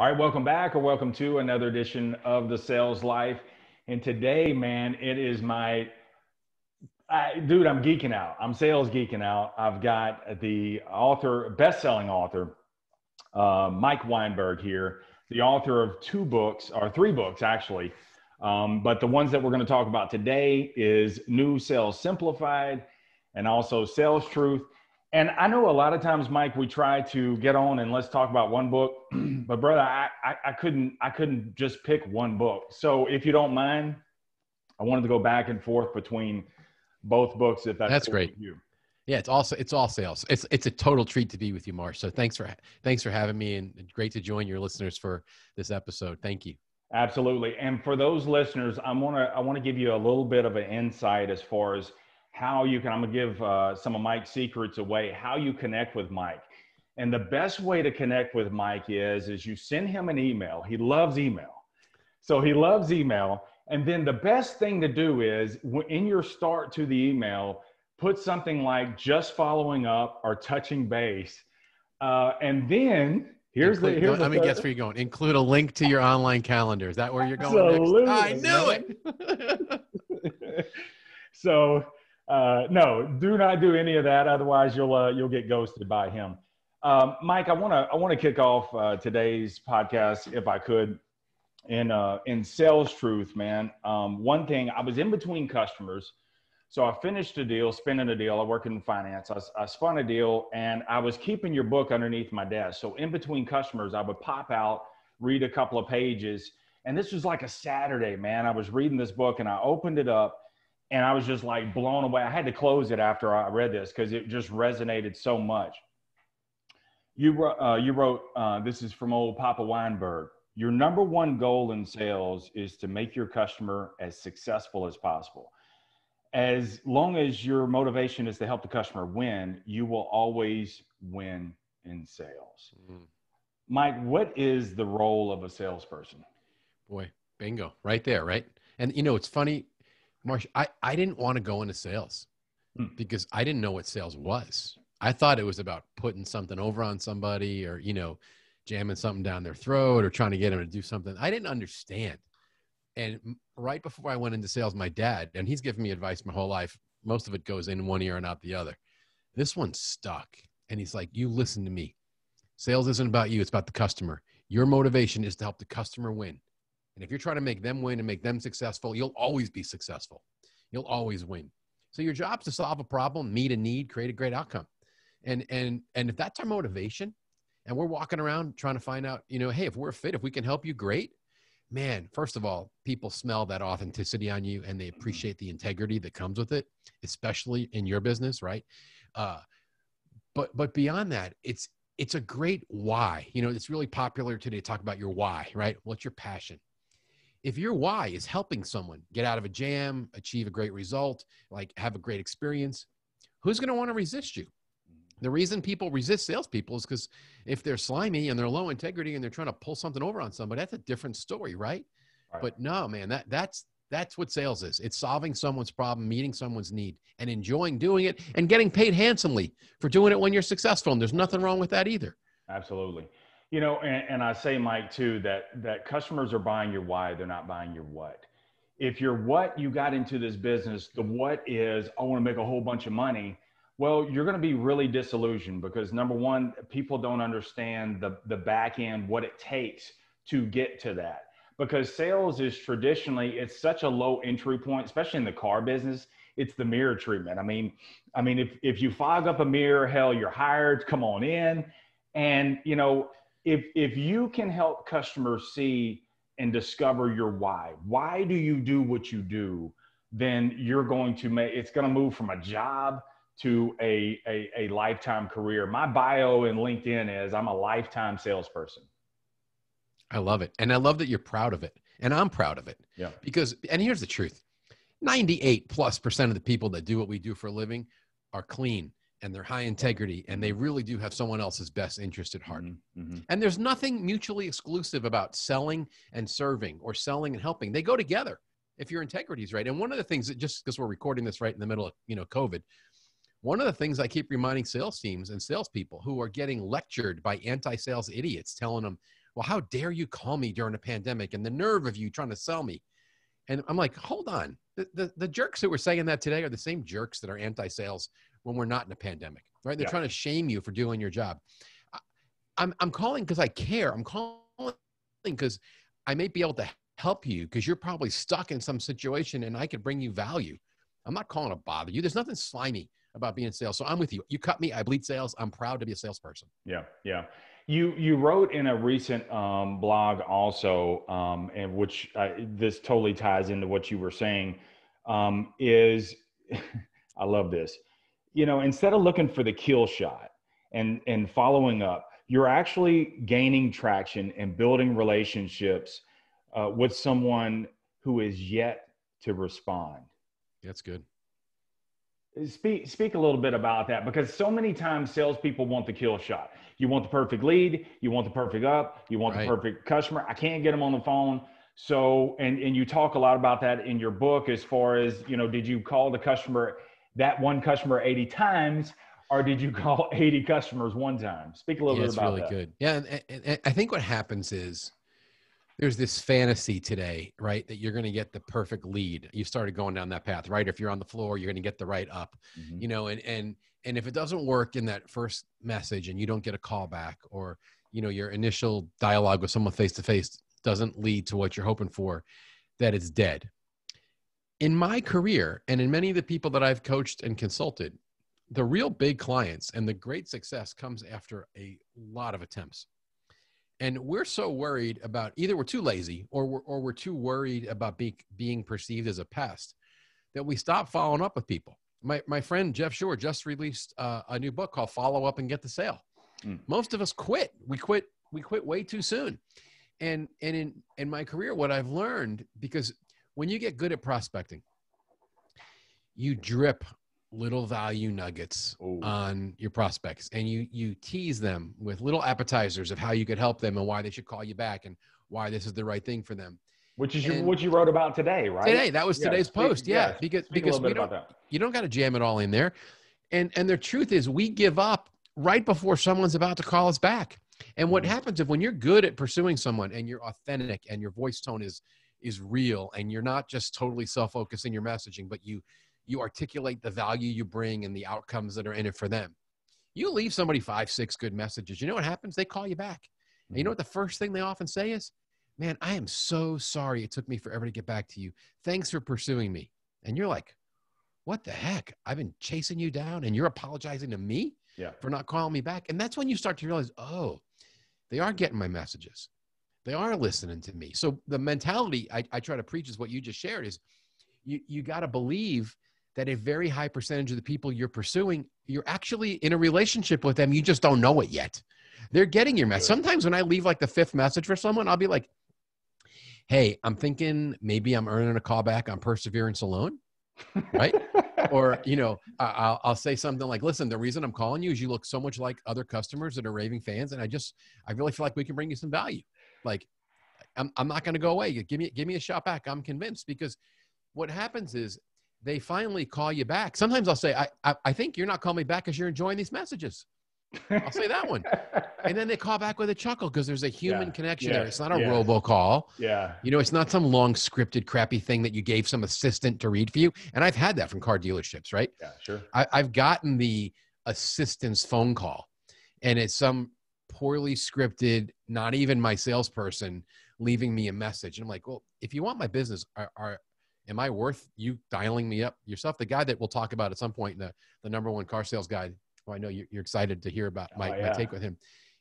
All right, welcome back, or welcome to another edition of The Sales Life. And today, man, it is my, dude, I'm geeking out. I'm sales geeking out. I've got the author, best-selling author, Mike Weinberg here, the author of two books, or three books, actually. But the ones that we're going to talk about today is New Sales Simplified and also Sales Truth. And I know a lot of times, Mike, we try to get on and let's talk about one book, but brother, I couldn't just pick one book. So if you don't mind, I wanted to go back and forth between both books. If that's cool great. With you. Yeah, it's all sales. It's a total treat to be with you, Marsh. So thanks for having me, and great to join your listeners for this episode. Thank you. Absolutely. And for those listeners, I want to give you a little bit of an insight as far as how you can, I'm going to give some of Mike's secrets away, how you connect with Mike. And the best way to connect with Mike is you send him an email. He loves email. So he loves email. And then the best thing to do is in your start to the email, put something like just following up or touching base. And then let me guess where you're going. Include a link to your online calendar. Is that where you're going? Absolutely. Next? I knew it. So no, do not do any of that. Otherwise, you'll get ghosted by him. Mike, I want to kick off today's podcast, if I could, in Sales Truth, man. One thing, I was in between customers, so I finished a deal, spinning a deal. I work in finance. I spun a deal, and I was keeping your book underneath my desk. So in between customers, I would pop out, read a couple of pages, and this was like a Saturday, man. I was reading this book, and I opened it up. And I was just like blown away. I had to close it after I read this because it just resonated so much. You wrote, this is from old Papa Weinberg. Your number one goal in sales is to make your customer as successful as possible. As long as your motivation is to help the customer win, you will always win in sales. Mm-hmm. Mike, what is the role of a salesperson? Boy, bingo, right there, right? And you know, it's funny, Marsh, I didn't want to go into sales because I didn't know what sales was. I thought it was about putting something over on somebody or, you know, jamming something down their throat or trying to get them to do something. I didn't understand. And right before I went into sales, my dad, and he's given me advice my whole life. Most of it goes in one ear and out the other. This one stuck. And he's like, you listen to me. Sales isn't about you. It's about the customer. Your motivation is to help the customer win. And if you're trying to make them win and make them successful, you'll always be successful. You'll always win. So your job's to solve a problem, meet a need, create a great outcome. And if that's our motivation and we're walking around trying to find out, you know, hey, if we're fit, if we can help you, great. Man, first of all, people smell that authenticity on you and they appreciate the integrity that comes with it, especially in your business, right? But beyond that, it's a great why. You know, it's really popular today to talk about your why, right? What's your passion? If your why is helping someone get out of a jam, achieve a great result, like have a great experience, who's going to want to resist you? The reason people resist salespeople is because if they're slimy and they're low integrity and they're trying to pull something over on somebody, that's a different story, right? Right. But no, man, that's what sales is. It's solving someone's problem, meeting someone's need, and enjoying doing it and getting paid handsomely for doing it when you're successful. And there's nothing wrong with that either. Absolutely. You know, and I say, Mike, too, that customers are buying your why, they're not buying your what. If your what, you got into this business, the what is, I want to make a whole bunch of money. Well, you're going to be really disillusioned because number one, people don't understand the back end, what it takes to get to that. Because sales is traditionally, it's such a low entry point, especially in the car business. It's the mirror treatment. I mean, if you fog up a mirror, hell, you're hired, come on in. And, you know, If you can help customers see and discover your why do you do what you do, then you're going to move from a job to a lifetime career. My bio in LinkedIn is I'm a lifetime salesperson. I love it. And I love that you're proud of it. And I'm proud of it. Yeah. Because, and here's the truth, 98%+ of the people that do what we do for a living are clean. And they're high integrity and they really do have someone else's best interest at heart. Mm-hmm. And there's nothing mutually exclusive about selling and serving or selling and helping. They go together if your integrity is right. And one of the things that, just because we're recording this right in the middle of, you know, COVID, one of the things I keep reminding sales teams and salespeople who are getting lectured by anti-sales idiots telling them, well, how dare you call me during a pandemic and the nerve of you trying to sell me? And I'm like, hold on. The jerks that were saying that today are the same jerks that are anti-sales when we're not in a pandemic, right? They're trying to shame you for doing your job. I'm calling because I care. I'm calling because I may be able to help you because you're probably stuck in some situation and I could bring you value. I'm not calling to bother you. There's nothing slimy about being in sales. So I'm with you. You cut me. I bleed sales. I'm proud to be a salesperson. Yeah. Yeah. You wrote in a recent blog also, and which this totally ties into what you were saying, is, I love this, you know, instead of looking for the kill shot and following up, you're actually gaining traction and building relationships with someone who is yet to respond. That's good. Speak a little bit about that, because so many times salespeople want the kill shot. You want the perfect lead, you want the perfect up, you want the perfect customer. I can't get them on the phone. So, and you talk a lot about that in your book as far as, you know, did you call the customer, that one customer 80 times, or did you call 80 customers one time? Speak a little bit about that. That's really good. Yeah, and I think what happens is there's this fantasy today, right? That you're going to get the perfect lead. You started going down that path, right? If you're on the floor, you're going to get the right up, you know, and if it doesn't work in that first message and you don't get a call back, or, you know, your initial dialogue with someone face-to-face doesn't lead to what you're hoping for, that it's dead. In my career, and in many of the people that I've coached and consulted, the real big clients and the great success comes after a lot of attempts. And we're so worried about, either we're too lazy or we're too worried about being perceived as a pest, that we stop following up with people. My friend Jeff Shore just released a new book called Follow Up and Get the Sale. Most of us quit. We quit way too soon. And in my career, what I've learned, because when you get good at prospecting, you drip little value nuggets on your prospects, and you tease them with little appetizers of how you could help them and why they should call you back and why this is the right thing for them. Which is what you wrote about today, right? Today, that was today's post. Yeah. Because we don't, you don't got to jam it all in there. And the truth is, we give up right before someone's about to call us back. And what happens if, when you're good at pursuing someone and you're authentic and your voice tone is real and you're not just totally self-focused in your messaging, but you articulate the value you bring and the outcomes that are in it for them. You leave somebody 5, 6 good messages. You know what happens? They call you back. And you know what the first thing they often say is, man, I am so sorry it took me forever to get back to you. Thanks for pursuing me. And you're like, what the heck? I've been chasing you down and you're apologizing to me for not calling me back. And that's when you start to realize, oh, they are getting my messages. They are listening to me. So the mentality I try to preach is what you just shared, is you got to believe that a very high percentage of the people you're pursuing, you're actually in a relationship with them. You just don't know it yet. They're getting your message. Sometimes when I leave like the 5th message for someone, I'll be like, hey, I'm thinking maybe I'm earning a call back on Perseverance alone, right? Or, you know, I'll say something like, listen, the reason I'm calling you is you look so much like other customers that are raving fans. And I really feel like we can bring you some value. Like, I'm not going to go away. Give me a shot back. I'm convinced, because what happens is, they finally call you back. Sometimes I'll say, I think you're not calling me back because you're enjoying these messages. I'll say that one. And then they call back with a chuckle because there's a human connection there. It's not a robocall. Yeah. You know, it's not some long scripted crappy thing that you gave some assistant to read for you. And I've had that from car dealerships, right? Yeah, sure. I've gotten the assistant's phone call, and it's some poorly scripted, not even my salesperson leaving me a message. And I'm like, well, if you want my business, am I worth you dialing me up yourself? The guy that we'll talk about at some point, the #1 car sales guy, who I know you're excited to hear about my take with him.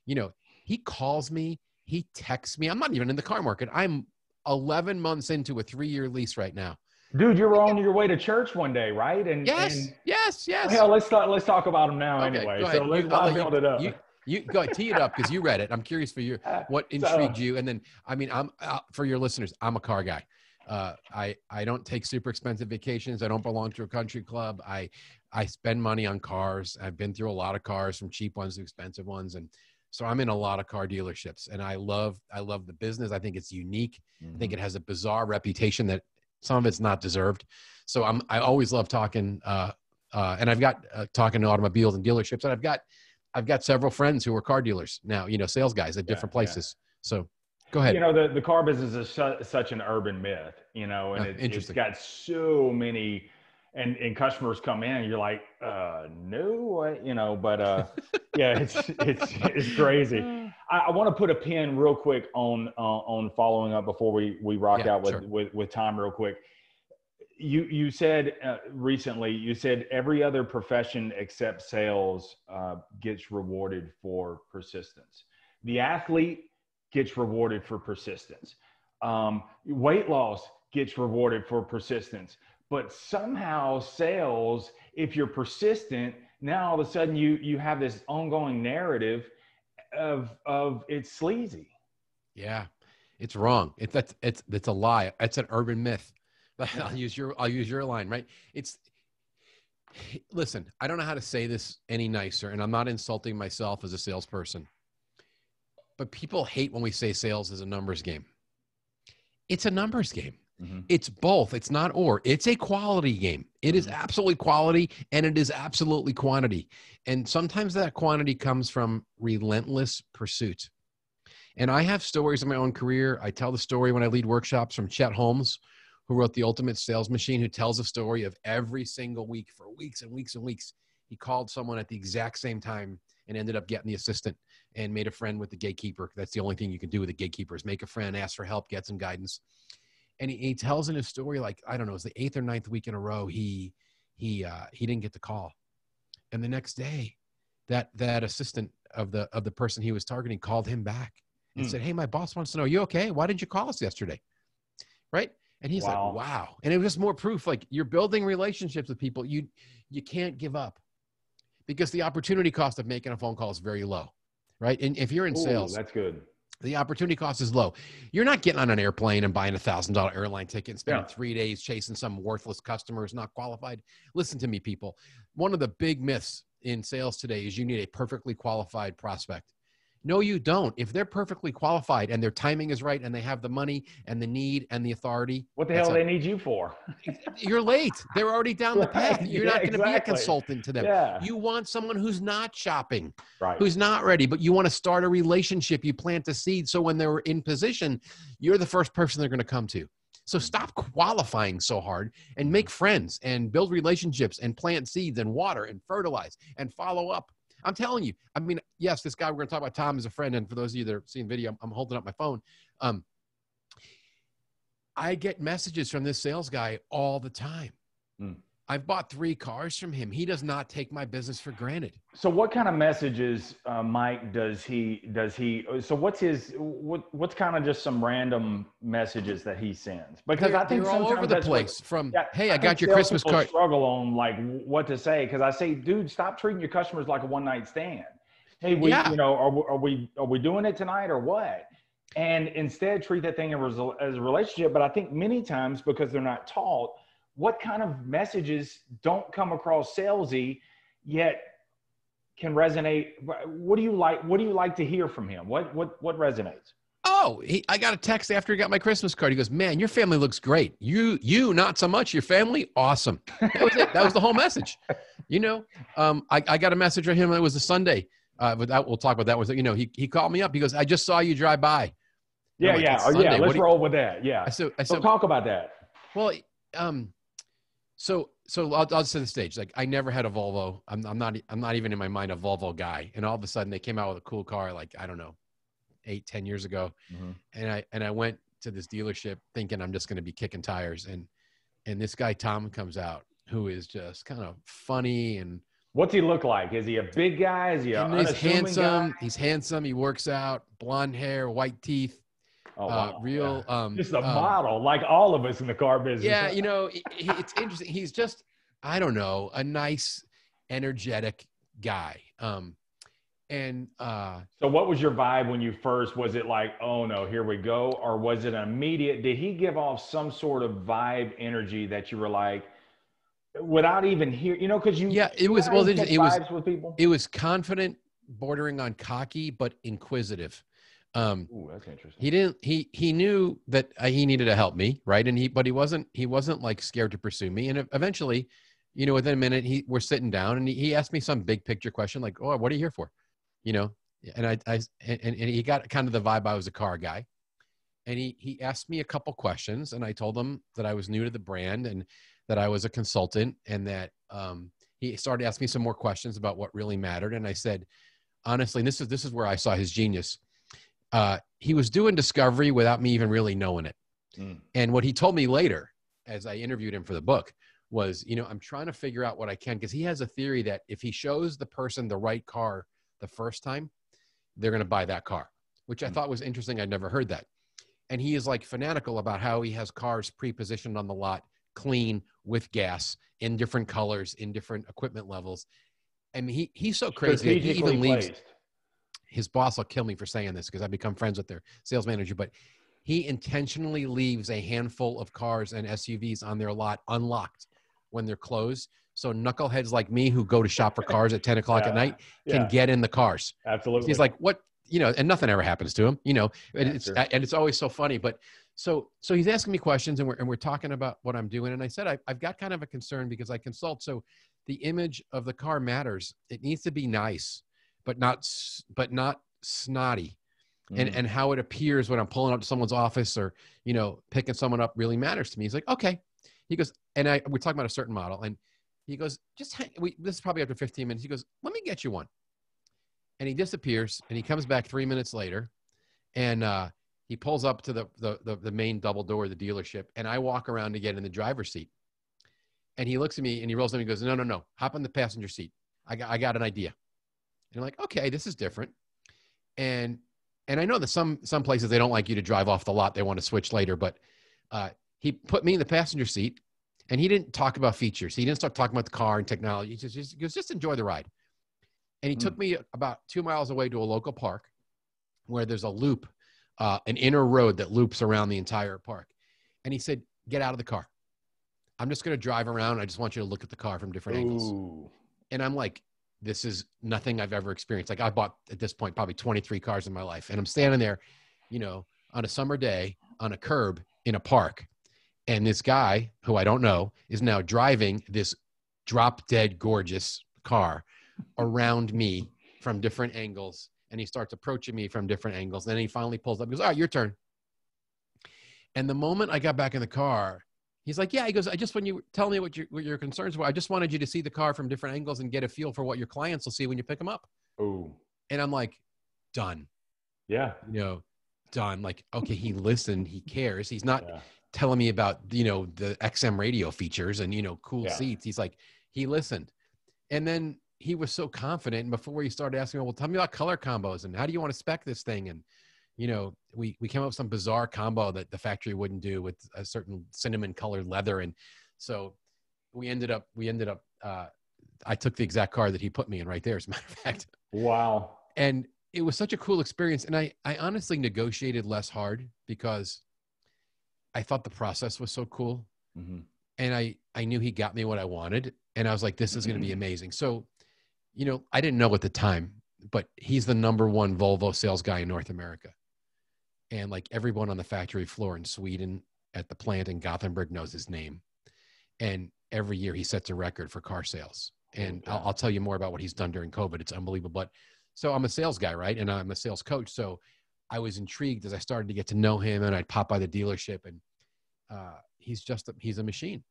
You know, he calls me, he texts me. I'm not even in the car market. I'm 11 months into a 3-year lease right now. Dude, you were on your way to church one day, right? And Yes. Hell, let's talk about him now anyway. So I'll build it up. You go ahead, tee it up, because you read it. I'm curious for you, what intrigued you? And then, I mean, for your listeners, I'm a car guy. I don't take super expensive vacations. I don't belong to a country club. I spend money on cars. I've been through a lot of cars, from cheap ones to expensive ones. And so I'm in a lot of car dealerships, and I love the business. I think it's unique. I think it has a bizarre reputation that some of it's not deserved. So I always love talking, and I've got talking to automobiles and dealerships, and I've got several friends who are car dealers now, you know, sales guys at different places. So go ahead. You know, the car business is such an urban myth, you know, and it's got so many, and customers come in and you're like, no, you know, but yeah, it's crazy. I want to put a pin real quick on following up before we rock out with Tom real quick. You said recently, you said every other profession except sales gets rewarded for persistence. The athlete gets rewarded for persistence. Weight loss gets rewarded for persistence. But somehow sales, if you're persistent, now all of a sudden you have this ongoing narrative of it's sleazy. Yeah, it's wrong. It's a lie. It's an urban myth. I'll use your line, right? Listen, I don't know how to say this any nicer, and I'm not insulting myself as a salesperson, but people hate when we say sales is a numbers game. It's a numbers game. Mm-hmm. It's both. It's not, or it's a quality game. It is absolutely quality and it is absolutely quantity. And sometimes that quantity comes from relentless pursuit. And I have stories in my own career. I tell the story when I lead workshops from Chet Holmes, who wrote The Ultimate Sales Machine, who tells a story of every single week for weeks and weeks and weeks. He called someone at the exact same time and ended up getting the assistant and made a friend with the gatekeeper. That's the only thing you can do with a gatekeeper is make a friend, ask for help, get some guidance. And he tells in his story, like, I don't know, it's the 8th or 9th week in a row, he didn't get the call. And the next day, that assistant of the person he was targeting called him back and said, hey, my boss wants to know, are you okay? Why didn't you call us yesterday? Right? And he's like, wow. And it was just more proof, like, you're building relationships with people. You can't give up because the opportunity cost of making a phone call is very low, right? And if you're in sales, that's good. The opportunity cost is low. You're not getting on an airplane and buying a $1,000 airline ticket and spending 3 days chasing some worthless customer who's not qualified. Listen to me, people. One of the big myths in sales today is you need a perfectly qualified prospect. No, you don't. If they're perfectly qualified and their timing is right and they have the money and the need and the authority. What the hell do they need you for? You're late. They're already down the path. You're not going to be a consultant to them. Yeah. You want someone who's not shopping, who's not ready, but you want to start a relationship. You plant a seed. So when they're in position, you're the first person they're going to come to. So stop qualifying so hard and make friends and build relationships and plant seeds and water and fertilize and follow up. I'm telling you, I mean, yes, this guy we're going to talk about, Tom, is a friend. And for those of you that are seeing video, I'm holding up my phone. I get messages from this sales guy all the time. I've bought 3 cars from him. He does not take my business for granted. So what kind of messages, Mike, does he, so what's kind of just some random messages that he sends? Because I think they're all over the place from, hey, I got your Christmas card. Struggle on like what to say. Cause I say, dude, stop treating your customers like a one-night stand. Hey, you know, are we doing it tonight or what? And instead treat that thing as a relationship. But I think many times because they're not taught, what kind of messages don't come across salesy yet can resonate? What do you like to hear from him? What resonates? Oh, I got a text after he got my Christmas card. He goes, man, your family looks great. You not so much. Your family, awesome. That was it. That was the whole message. You know, I got a message from him. It was a Sunday. We'll talk about that. Was, you know, he called me up. He goes, I just saw you drive by. Yeah, like, yeah. Oh, yeah. Let's roll with that. Yeah. So talk about that. Well, So I'll set the stage. Like, I never had a Volvo. I'm not even in my mind a Volvo guy. And all of a sudden they came out with a cool car, like, I don't know, 8-10 years ago. And I went to this dealership thinking I'm just going to be kicking tires. And this guy, Tom, comes out, who is just kind of funny. And what's he look like? Is he a big guy? Is he a handsome guy? He's handsome. He works out, blonde hair, white teeth. Oh, wow. Real, just a model, like all of us in the car business. Yeah, you know, it's interesting. He's just, I don't know, a nice, energetic guy. So what was your vibe when you first, was it like, oh no, here we go? Or was it immediate? Did he give off some sort of vibe energy that you were like, without even hearing, you know, cause you, yeah, it was, well, it was, with people? It was confident, bordering on cocky, but inquisitive. Ooh, that's interesting. He knew that he needed to help me. Right. And but he wasn't like scared to pursue me. And eventually, you know, within a minute, we're sitting down and he asked me some big picture question, like, oh, what are you here for? You know, And I he got kind of the vibe I was a car guy. And he asked me a couple questions, and I told him that I was new to the brand and that I was a consultant, and that he started asking me some more questions about what really mattered. And I said, honestly, and this is where I saw his genius. He was doing discovery without me even really knowing it. Mm. And what he told me later, as I interviewed him for the book, was, you know, I'm trying to figure out what I can, because he has a theory that if he shows the person the right car the first time, they're going to buy that car, which I thought was interesting. I'd never heard that. And he is like fanatical about how he has cars pre-positioned on the lot, clean, with gas, in different colors, in different equipment levels. And he's so crazy that he even leaves. His boss will kill me for saying this because I've become friends with their sales manager, but he intentionally leaves a handful of cars and SUVs on their lot unlocked when they're closed. So knuckleheads like me who go to shop for cars at 10 o'clock at night can get in the cars. Absolutely. So he's like, what, you know, and nothing ever happens to him, you know, and it's always so funny. But so he's asking me questions, and we're talking about what I'm doing. And I said, I've got kind of a concern because I consult. So the image of the car matters. It needs to be nice, but not snotty. And how it appears when I'm pulling up to someone's office or, you know, picking someone up really matters to me. He's like, okay. He goes, and we're talking about a certain model, and he goes, this is probably after 15 minutes. He goes, let me get you one. And he disappears, and he comes back 3 minutes later, and he pulls up to the main double door of the dealership, and I walk around to get in the driver's seat. And he looks at me, and he rolls up, and he goes, no, hop on the passenger seat. I got an idea. And I'm like, okay, this is different. And I know that some places they don't like you to drive off the lot. They want to switch later, but he put me in the passenger seat, and he didn't talk about features. He didn't start talking about the car and technology. He goes, just enjoy the ride. And he took me about 2 miles away to a local park where there's a loop, an inner road that loops around the entire park. And he said, get out of the car. I'm just going to drive around. I just want you to look at the car from different angles. And I'm like, this is nothing I've ever experienced. Like, I bought at this point probably 23 cars in my life. And I'm standing there, you know, on a summer day on a curb in a park. And this guy who I don't know is now driving this drop dead gorgeous car around me from different angles. And he starts approaching me from different angles. And then he finally pulls up and goes, all right, your turn. And the moment I got back in the car, he's like, yeah, he goes, when you tell me what your concerns were, I just wanted you to see the car from different angles and get a feel for what your clients will see when you pick them up. Oh. And I'm like, done. Yeah. You know, done. Like, okay, he listened, he cares. He's not telling me about, you know, the XM radio features and, you know, cool seats. He's like, he listened. And then he was so confident. And before he started asking, well, tell me about color combos and how do you want to spec this thing? And, you know, we came up with some bizarre combo that the factory wouldn't do with a certain cinnamon colored leather. And so we ended up, I took the exact car that he put me in right there, as a matter of fact. Wow. And it was such a cool experience. And I honestly negotiated less hard because I thought the process was so cool. Mm-hmm. And I knew he got me what I wanted. And I was like, this is going to be amazing. So, you know, I didn't know at the time, but he's the #1 Volvo sales guy in North America. And like everyone on the factory floor in Sweden at the plant in Gothenburg knows his name. And every year he sets a record for car sales. And I'll tell you more about what he's done during COVID. It's unbelievable. But so I'm a sales guy, right? And I'm a sales coach. So I was intrigued as I started to get to know him, and I'd pop by the dealership, and he's a machine.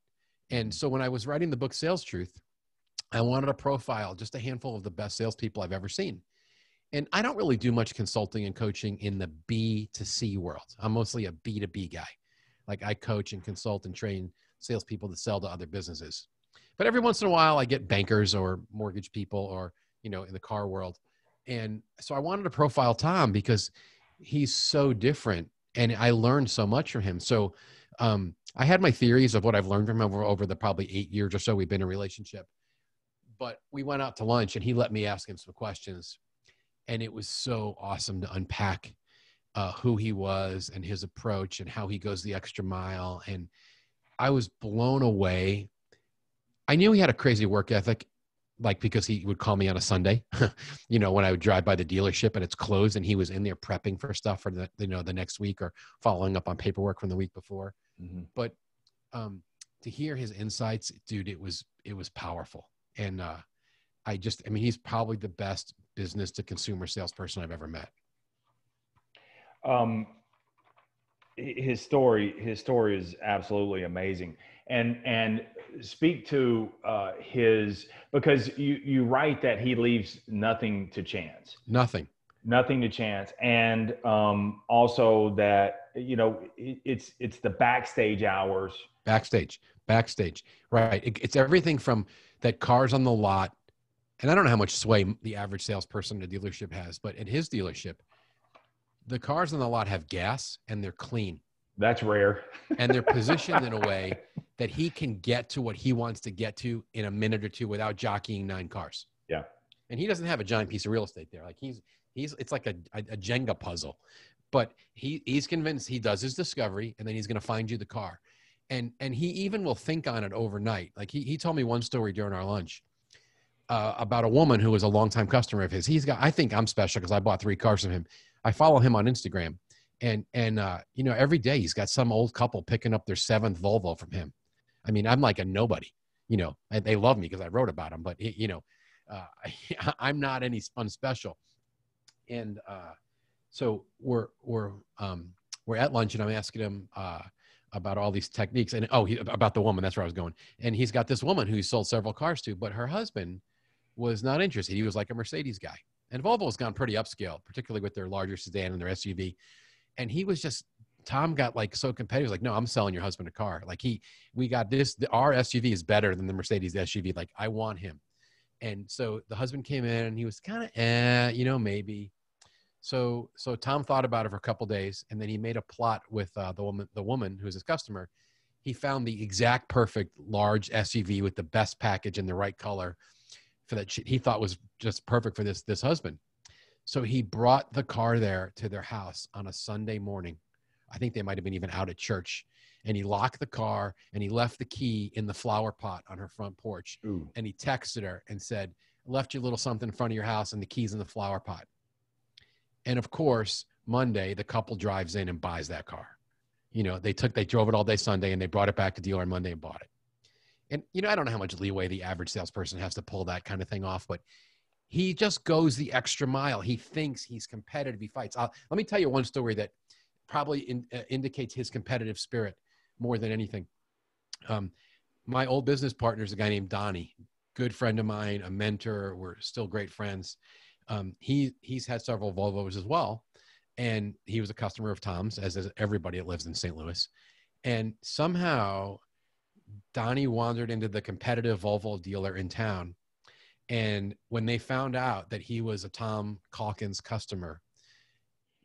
And so when I was writing the book, Sales Truth, I wanted to profile just a handful of the best salespeople I've ever seen. And I don't really do much consulting and coaching in the B2C world. I'm mostly a B2B guy. Like, I coach and consult and train salespeople to sell to other businesses. But every once in a while I get bankers or mortgage people or, you know, in the car world. And so I wanted to profile Tom because he's so different, and I learned so much from him. So I had my theories of what I've learned from him over the probably 8 years or so we've been in a relationship. But we went out to lunch, and he let me ask him some questions. And it was so awesome to unpack who he was and his approach and how he goes the extra mile. And I was blown away. I knew he had a crazy work ethic, like, because he would call me on a Sunday, you know, when I would drive by the dealership and it's closed, and he was in there prepping for stuff for the, you know, the next week, or following up on paperwork from the week before. Mm-hmm. But to hear his insights, dude, it was powerful. And I mean, he's probably the best business to consumer salesperson I've ever met. His story is absolutely amazing. And speak to his, because you write that he leaves nothing to chance. Nothing to chance. And also that, you know, it's the backstage hours. Backstage. Right. It's everything from that car's on the lot. And I don't know how much sway the average salesperson at a dealership has, but at his dealership, the cars on the lot have gas and they're clean. That's rare. And they're positioned in a way that he can get to what he wants to get to in a minute or two without jockeying 9 cars. Yeah. And he doesn't have a giant piece of real estate there. Like it's like a Jenga puzzle, but he's convinced he does his discovery and then he's going to find you the car. And he even will think on it overnight. Like he told me one story during our lunch about a woman who was a longtime customer of his. I think I'm special because I bought 3 cars from him. I follow him on Instagram, and you know, every day he's got some old couple picking up their 7th Volvo from him. I mean, I'm like a nobody, you know, and they love me because I wrote about him, but he, you know, I'm not any unspecial. And so we're at lunch and I'm asking him about all these techniques and about the woman. That's where I was going. And he's got this woman who he sold several cars to, but her husband was not interested. He was like a Mercedes guy. And Volvo's gone pretty upscale, particularly with their larger sedan and their SUV. And he was just, Tom got like so competitive. He was like, no, I'm selling your husband a car. Like we got this, our SUV is better than the Mercedes SUV. Like I want him. And so the husband came in and he was kind of, you know, maybe. So Tom thought about it for a couple of days. And then he made a plot with the woman who was his customer. He found the exact perfect large SUV with the best package and the right color for that he thought was just perfect for this husband. So he brought the car there to their house on a Sunday morning. I think they might've been even out at church, and he locked the car and he left the key in the flower pot on her front porch. Ooh. And he texted her and said, left you a little something in front of your house and the keys in the flower pot. And of course, Monday, the couple drives in and buys that car. You know, they drove it all day Sunday and they brought it back to dealer on Monday and bought it. And, you know, I don't know how much leeway the average salesperson has to pull that kind of thing off, but he just goes the extra mile. He thinks he's competitive. He fights. Let me tell you one story that probably indicates his competitive spirit more than anything. My old business partner is a guy named Donnie, good friend of mine, a mentor. We're still great friends. He's had several Volvos as well. And he was a customer of Tom's, as is everybody that lives in St. Louis. And somehow Donnie wandered into the competitive Volvo dealer in town. And when they found out that he was a Tom Calkins customer,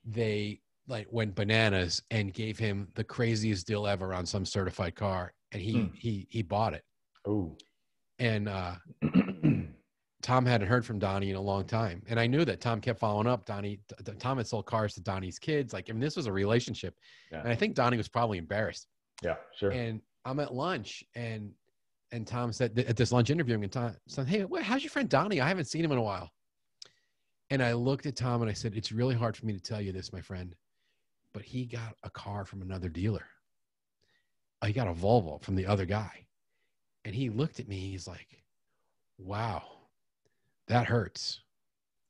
they like went bananas and gave him the craziest deal ever on some certified car. And he bought it. Ooh. And Tom hadn't heard from Donnie in a long time. And I knew that Tom kept following up. Tom had sold cars to Donnie's kids. Like, I mean, this was a relationship. Yeah. And I think Donnie was probably embarrassed. Yeah, sure. And I'm at lunch and Tom said at this lunch interview, and Tom said, hey, how's your friend Donnie? I haven't seen him in a while. And I looked at Tom and I said, it's really hard for me to tell you this, my friend, but he got a car from another dealer. He got a Volvo from the other guy. And he looked at me, he's like, wow, that hurts.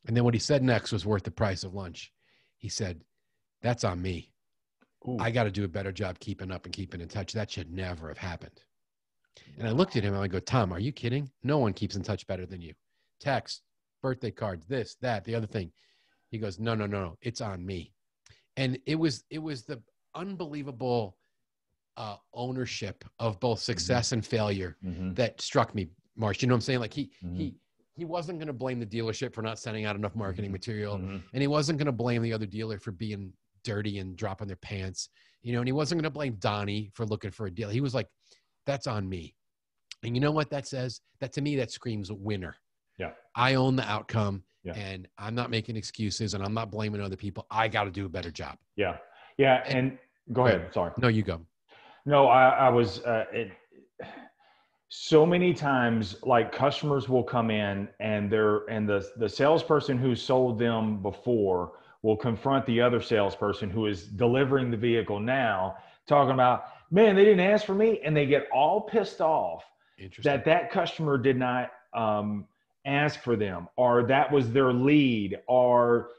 And then what he said next was worth the price of lunch. He said, that's on me. Ooh. I got to do a better job keeping up and keeping in touch. That should never have happened. And I looked at him and I go, Tom, are you kidding? No one keeps in touch better than you. Text, birthday cards, this, that, the other thing. He goes, no, it's on me. And it was the unbelievable ownership of both success and failure that struck me, Marsh. You know what I'm saying? Like he wasn't going to blame the dealership for not sending out enough marketing material. And he wasn't going to blame the other dealer for being dirty and dropping their pants, you know, and he wasn't going to blame Donnie for looking for a deal. He was like, that's on me. And you know what that says? That to me, that screams a winner. Yeah. I own the outcome and I'm not making excuses and I'm not blaming other people. I got to do a better job. Yeah. Yeah. And go ahead. Sorry. No, you go. No, I was, so many times like customers will come in and the salesperson who sold them before will confront the other salesperson who is delivering the vehicle now, talking about, man, they didn't ask for me. And they get all pissed off that customer did not asked for them, or that was their lead, or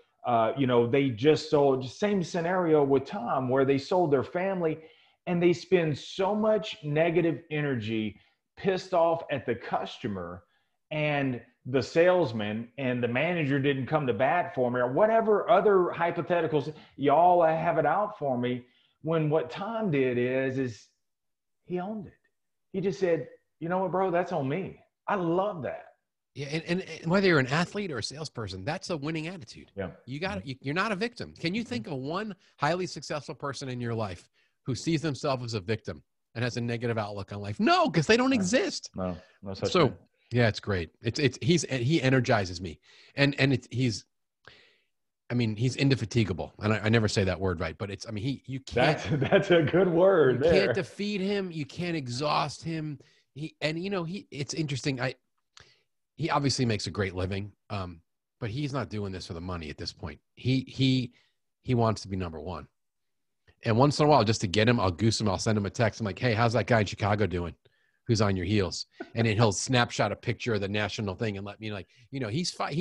you know, they just sold. Same scenario with Tom, where they sold their family and they spend so much negative energy pissed off at the customer and the salesman, and the manager didn't come to bat for me, or whatever other hypotheticals y'all have it out for me, when what Tom did is he owned it. He just said, you know what, bro, that's on me. I love that. Yeah. And whether you're an athlete or a salesperson, that's a winning attitude. Yeah. You got it. You're not a victim. Can you think of one highly successful person in your life who sees themselves as a victim and has a negative outlook on life? No, because they don't exist. No, no such thing. Yeah, it's great. He energizes me, and he's indefatigable. And I never say that word right, but it's, I mean, you can't, that's a good word. You can't defeat him. You can't exhaust him. It's interesting. He obviously makes a great living, but he's not doing this for the money at this point. He wants to be number one. And once in a while, just to get him, I'll goose him. I'll send him a text. I'm like, hey, how's that guy in Chicago doing? Who's on your heels? And then he'll snapshot a picture of the national thing and let me, like, you know, he's fine.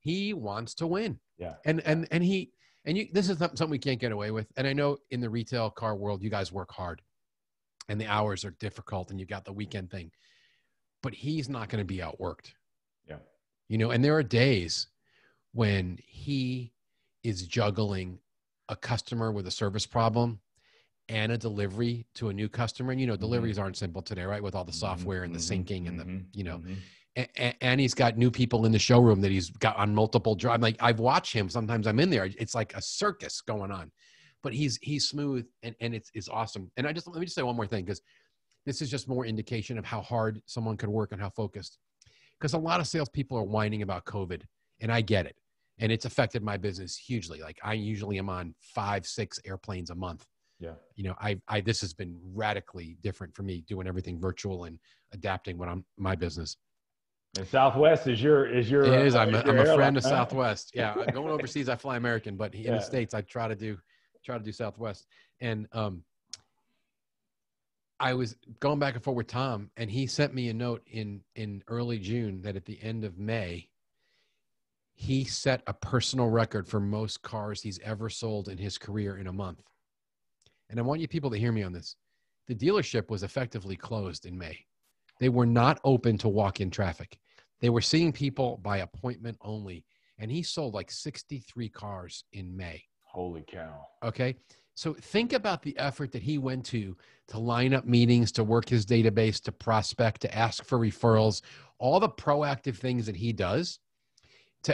He wants to win. Yeah. And this is something we can't get away with. And I know in the retail car world, you guys work hard and the hours are difficult and you've got the weekend thing, but he's not going to be outworked. Yeah. You know, and there are days when he is juggling a customer with a service problem and a delivery to a new customer. And, you know, deliveries aren't simple today, right? With all the software and the syncing and the, you know, and he's got new people in the showroom that he's got on multiple drives. Like, I've watched him. Sometimes I'm in there. It's like a circus going on, but he's smooth and it's awesome. And let me just say one more thing, because this is just more indication of how hard someone could work and how focused, because a lot of salespeople are whining about COVID, and I get it. And it's affected my business hugely. Like, I usually am on 5-6 airplanes a month. Yeah. You know, this has been radically different for me, doing everything virtual and adapting when I'm my business. And Southwest is your I'm a friend of Southwest. Yeah. Going overseas, I fly American, but in the States, I try to do Southwest. And, I was going back and forth with Tom, and he sent me a note in early June that at the end of May, he set a personal record for most cars he's ever sold in his career in a month. And I want you people to hear me on this. The dealership was effectively closed in May. They were not open to walk-in traffic. They were seeing people by appointment only. And he sold like 63 cars in May. Holy cow. Okay. So think about the effort that he went to line up meetings, to work his database, to prospect, to ask for referrals, all the proactive things that he does.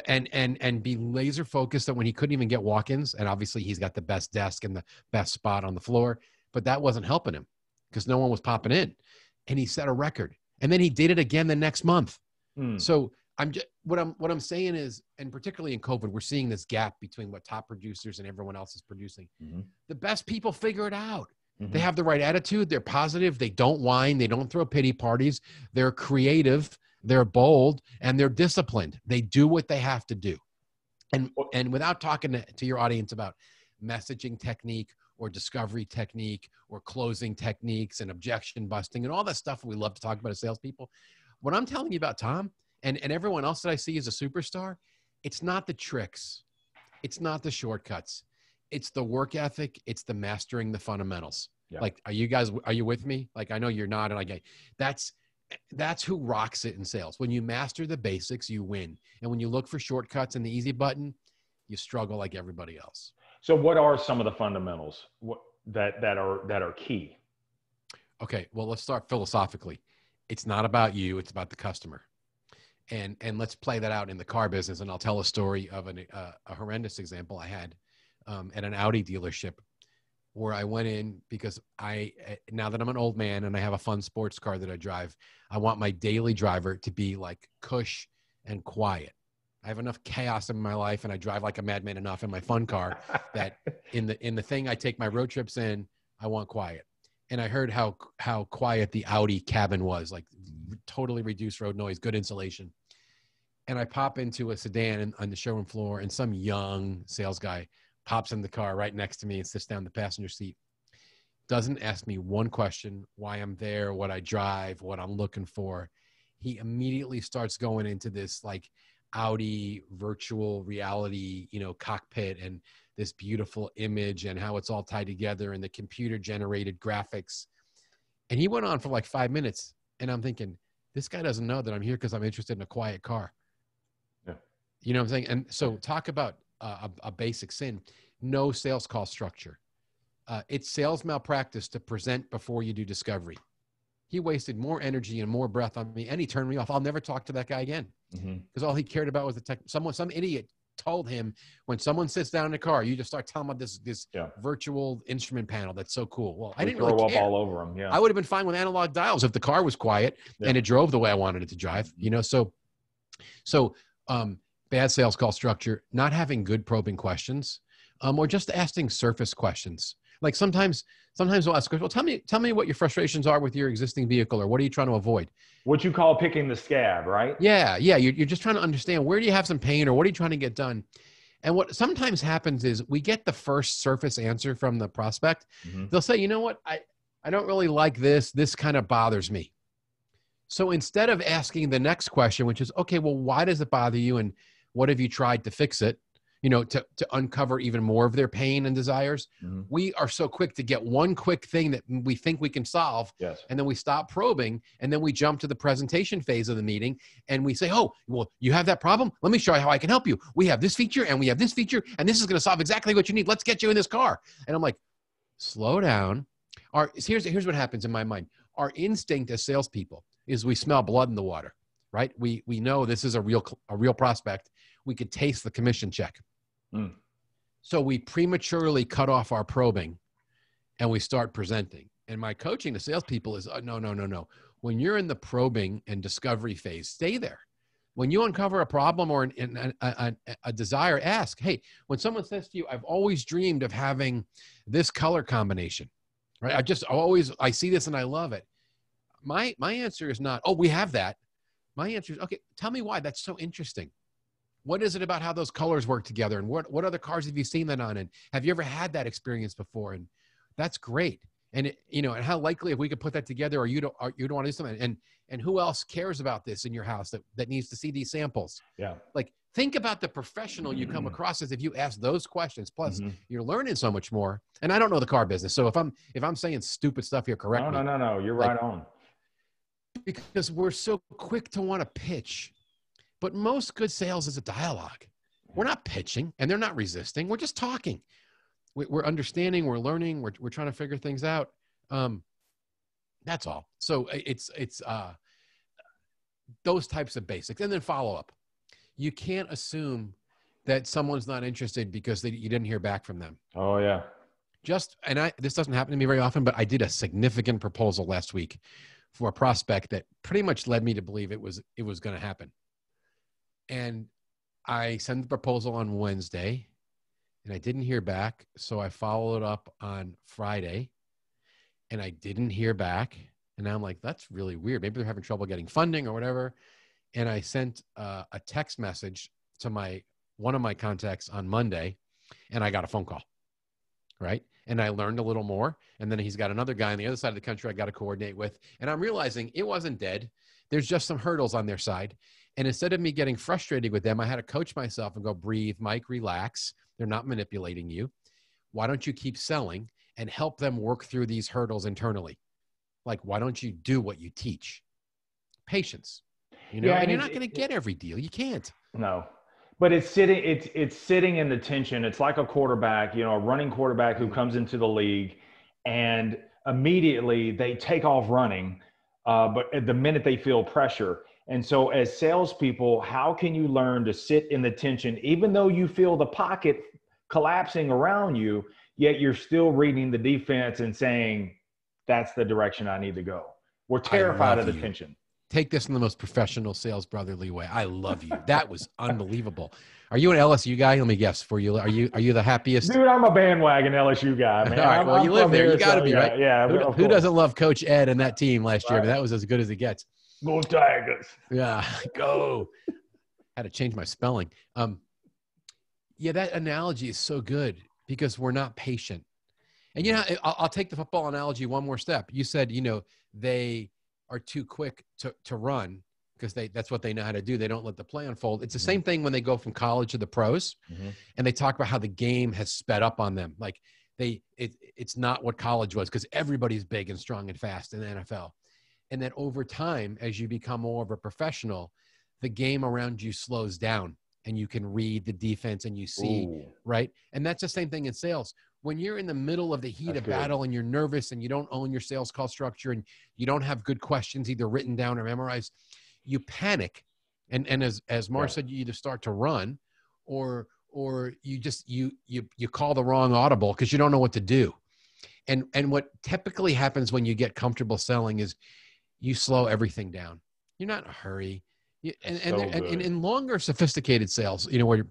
And be laser focused that when he couldn't even get walk-ins, and obviously he's got the best desk and the best spot on the floor, but that wasn't helping him because no one was popping in, and he set a record, and then he did it again the next month. So what I'm saying is, and particularly in COVID, we're seeing this gap between what top producers and everyone else is producing. The best people figure it out. They have the right attitude. They're positive. They don't whine. They don't throw pity parties. They're creative. They're bold, and they're disciplined. They do what they have to do. And without talking to your audience about messaging technique or discovery technique or closing techniques and objection busting and all that stuff we love to talk about as salespeople, what I'm telling you about Tom and everyone else that I see as a superstar, it's not the tricks. It's not the shortcuts. It's the work ethic. It's the mastering the fundamentals. Yeah. Like, are you with me? Like, I know you're not. And that's who rocks it in sales. When you master the basics, you win. And when you look for shortcuts and the easy button, you struggle like everybody else. So what are some of the fundamentals that are key? Okay. Well, let's start philosophically. It's not about you. It's about the customer. And let's play that out in the car business. And I'll tell a story of a horrendous example I had at an Audi dealership, where I went in because now that I'm an old man and I have a fun sports car that I drive, I want my daily driver to be like cush and quiet. I have enough chaos in my life and I drive like a madman enough in my fun car that in the thing I take my road trips in, I want quiet. And I heard how quiet the Audi cabin was, like totally reduced road noise, good insulation. And I pop into a sedan on the showroom floor, and some young sales guy hops in the car right next to me and sits down in the passenger seat. Doesn't ask me one question, why I'm there, what I drive, what I'm looking for. he immediately starts going into this like Audi virtual reality, you know, cockpit and this beautiful image and how it's all tied together and the computer generated graphics. And he went on for like 5 minutes. And I'm thinking, this guy doesn't know that I'm here because I'm interested in a quiet car. Yeah. You know what I'm saying? And so talk about a basic sin, no sales call structure. It's sales malpractice to present before you do discovery. He wasted more energy and more breath on me and he turned me off. I'll never talk to that guy again because all he cared about was the tech. Some idiot told him when someone sits down in a car, you just start telling about this virtual instrument panel. That's so cool. Well, I didn't really care. Throw up all over him. Yeah. I would have been fine with analog dials if the car was quiet and it drove the way I wanted it to drive, you know? So bad sales call structure, not having good probing questions, or just asking surface questions. Like sometimes we'll ask, well, tell me what your frustrations are with your existing vehicle or what are you trying to avoid? What you call picking the scab, right? Yeah. Yeah. You're just trying to understand where do you have some pain or what are you trying to get done? And what sometimes happens is we get the first surface answer from the prospect. Mm-hmm. They'll say, you know what? I don't really like this. This kind of bothers me. So instead of asking the next question, which is, okay, well, why does it bother you? And what have you tried to fix it? You know, to uncover even more of their pain and desires. Mm-hmm. We are so quick to get one quick thing that we think we can solve. Yes. And then we stop probing and then we jump to the presentation phase of the meeting and we say, oh, well, you have that problem. Let me show you how I can help you. We have this feature and we have this feature and this is going to solve exactly what you need. Let's get you in this car. And I'm like, slow down. Here's what happens in my mind. Our instinct as salespeople is we smell blood in the water, right? We know this is a real prospect. We could taste the commission check. Mm. So we prematurely cut off our probing and we start presenting. And my coaching to salespeople is no. When you're in the probing and discovery phase, stay there. When you uncover a problem or a desire, ask, hey, when someone says to you, I've always dreamed of having this color combination, right? I see this and I love it. My answer is not, oh, we have that. My answer is, okay, tell me why that's so interesting. What is it about how those colors work together? And what other cars have you seen that on? And have you ever had that experience before? And that's great. And it, you know, and how likely if we could put that together or you don't want to do something. And who else cares about this in your house that needs to see these samples? Yeah. Like think about the professional you come across as if you ask those questions. Plus you're learning so much more. And I don't know the car business. So if I'm saying stupid stuff here, correct me. No. You're right on. Because we're so quick to want to pitch. But most good sales is a dialogue. We're not pitching and they're not resisting. We're just talking. We're understanding, we're learning, we're trying to figure things out. That's all. So it's those types of basics and then follow up. You can't assume that someone's not interested because you didn't hear back from them. Oh yeah. This doesn't happen to me very often, but I did a significant proposal last week for a prospect that pretty much led me to believe it was going to happen. And I sent the proposal on Wednesday and I didn't hear back. So I followed up on Friday and I didn't hear back. And I'm like, that's really weird. Maybe they're having trouble getting funding or whatever. And I sent a text message to one of my contacts on Monday and I got a phone call. Right. And I learned a little more. And then he's got another guy on the other side of the country I got to coordinate with. And I'm realizing it wasn't dead. There's just some hurdles on their side. And instead of me getting frustrated with them, I had to coach myself and go, breathe, Mike, relax. They're not manipulating you. Why don't you keep selling and help them work through these hurdles internally? Like, why don't you do what you teach? Patience. You know, and you're not going to get every deal. You can't. No. But it's sitting in the tension. It's like a quarterback, you know, a running quarterback who comes into the league and immediately they take off running. But at the minute they feel pressure. And so as salespeople, how can you learn to sit in the tension, even though you feel the pocket collapsing around you, yet you're still reading the defense and saying, that's the direction I need to go. We're terrified of the tension. Take this in the most professional sales brotherly way. I love you. That was unbelievable. Are you an LSU guy? Let me guess for you. Are you the happiest? Dude, I'm a bandwagon LSU guy, man. All right, well, you live there. You got to be, right? Yeah. Who doesn't love Coach Ed and that team last year? Right. I mean, that was as good as it gets. Go Tigers. Yeah, go. Had to change my spelling. Yeah, that analogy is so good because we're not patient. And, you know, I'll take the football analogy one more step. You said, you know, they are too quick to run because that's what they know how to do. They don't let the play unfold. It's the same thing when they go from college to the pros and they talk about how the game has sped up on them. Like it's not what college was, because everybody's big and strong and fast in the NFL. And then over time, as you become more of a professional, the game around you slows down and you can read the defense and you see, right? And that's the same thing in sales. When you're in the middle of the heat of battle and you're nervous and you don't own your sales call structure and you don't have good questions either written down or memorized, you panic. And as Marsh said, you either start to run or you just, you call the wrong audible because you don't know what to do. And what typically happens when you get comfortable selling is you slow everything down. You're not in a hurry. And in longer sophisticated sales, you know, where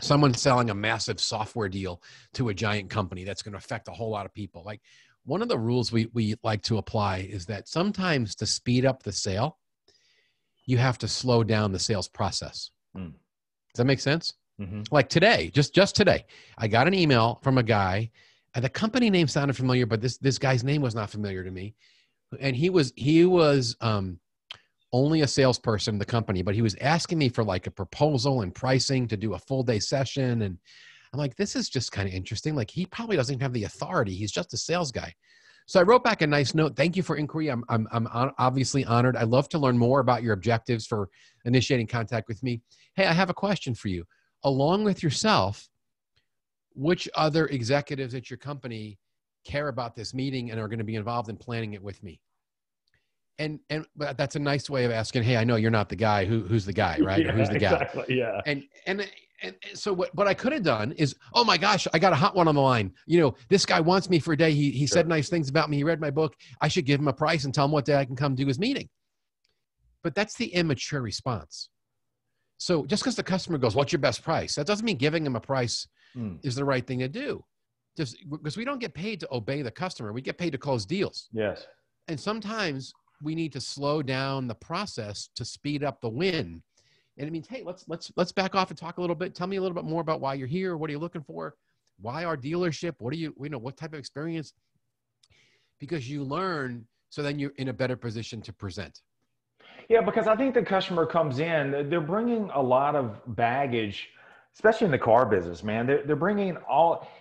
someone's selling a massive software deal to a giant company that's going to affect a whole lot of people. Like one of the rules we like to apply is that sometimes to speed up the sale, you have to slow down the sales process. Does that make sense? Like today, just today, I got an email from a guy, and the company name sounded familiar, but this guy's name was not familiar to me. And he was only a salesperson in the company, but he was asking me for like a proposal and pricing to do a full day session. And I'm like, this is just kind of interesting. Like he probably doesn't have the authority. He's just a sales guy. So I wrote back a nice note. Thank you for inquiry. I'm obviously honored. I'd love to learn more about your objectives for initiating contact with me. Hey, I have a question for you. Along with yourself, which other executives at your company care about this meeting and are going to be involved in planning it with me? And but that's a nice way of asking, hey, I know you're not the guy. Who's the guy, right? Yeah, who's the guy? Exactly, yeah. And so what I could have done is, oh my gosh, I got a hot one on the line. You know, this guy wants me for a day. He said nice things about me. He read my book. I should give him a price and tell him what day I can come do his meeting. But that's the immature response. So just because the customer goes, what's your best price? That doesn't mean giving him a price is the right thing to do. Just because we don't get paid to obey the customer. We get paid to close deals. Yes. And sometimes we need to slow down the process to speed up the win. And it means, hey, let's back off and talk a little bit. Tell me a little bit more about why you're here. What are you looking for? Why our dealership? What do you know, what type of experience? Because you learn, so then you're in a better position to present. Yeah, because I think the customer comes in, they're bringing a lot of baggage, especially in the car business, man. They're bringing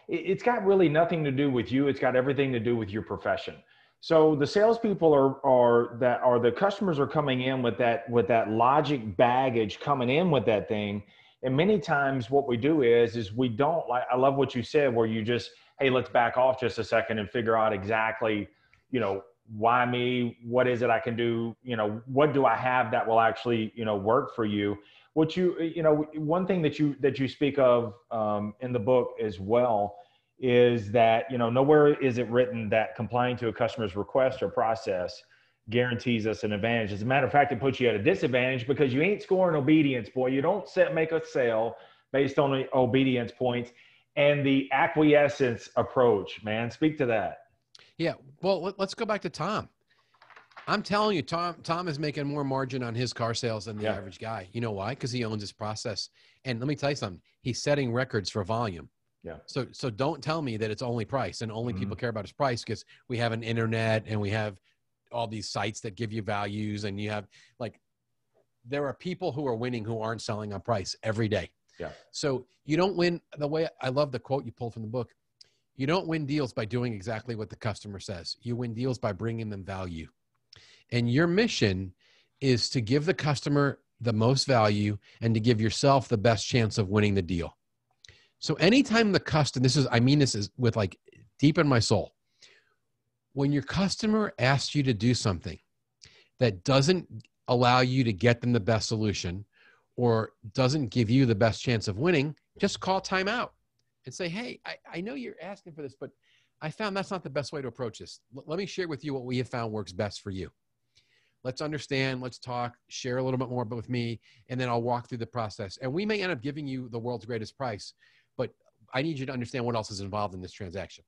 it's got really nothing to do with you. It's got everything to do with your profession. So the salespeople the customers are coming in with that logic baggage coming in with that thing. And many times what we do is we don't like, I love what you said, where you just, hey, let's back off just a second and figure out exactly, you know, why me? What is it I can do? You know, what do I have that will actually, you know, work for you? What you know, one thing that you speak of in the book as well is that, you know, nowhere is it written that complying to a customer's request or process guarantees us an advantage. As a matter of fact, it puts you at a disadvantage because you ain't scoring obedience, boy. You don't make a sale based on the obedience points and the acquiescence approach, man. Speak to that. Yeah. Well, let's go back to Tom. I'm telling you, Tom is making more margin on his car sales than the average guy. You know why? Because he owns his process. And let me tell you something. He's setting records for volume. Yeah. So don't tell me that it's only price and only people care about is price, because we have an internet and we have all these sites that give you values, and you have like, there are people who are winning who aren't selling on price every day. Yeah. So you don't win the way, I love the quote you pulled from the book. You don't win deals by doing exactly what the customer says. You win deals by bringing them value. And your mission is to give the customer the most value and to give yourself the best chance of winning the deal. So anytime the customer, I mean this with like deep in my soul, when your customer asks you to do something that doesn't allow you to get them the best solution or doesn't give you the best chance of winning, just call time out and say, hey, I know you're asking for this, but I found that's not the best way to approach this. Let me share with you what we have found works best for you. Let's understand, let's talk, share a little bit more with me, and then I'll walk through the process. And we may end up giving you the world's greatest price, but I need you to understand what else is involved in this transaction,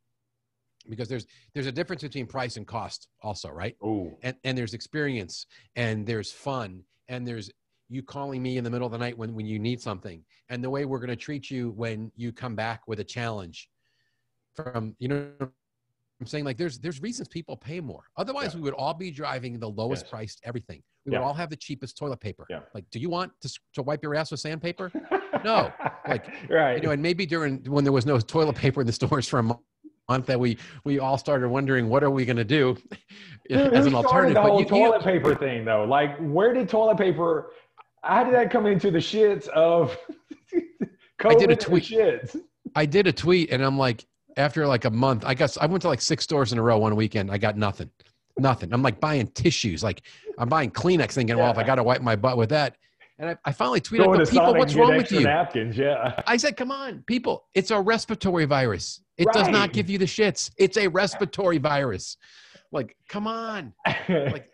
because there's a difference between price and cost also, right? Ooh. And there's experience, and there's fun, and there's you calling me in the middle of the night when you need something, and the way we're going to treat you when you come back with a challenge from, you know I'm saying, like, there's reasons people pay more. Otherwise, we would all be driving the lowest priced everything. We would all have the cheapest toilet paper. Yeah. Like, do you want to wipe your ass with sandpaper? No. Like, right. You know, and maybe when there was no toilet paper in the stores for a month, that we all started wondering, what are we going to do as an alternative? The whole toilet paper thing, though. Like, where did toilet paper? How did that come into the shits of COVID? I did a tweet. I did a tweet, and I'm like, after like a month, I went to like 6 stores in a row one weekend. I got nothing. I'm like buying tissues. Like, I'm buying Kleenex thinking, well, if I got to wipe my butt with that. And I finally tweeted, people, what's wrong with you? Napkins, I said, come on, people, it's a respiratory virus. It does not give you the shits. It's a respiratory virus. Like, come on. Like,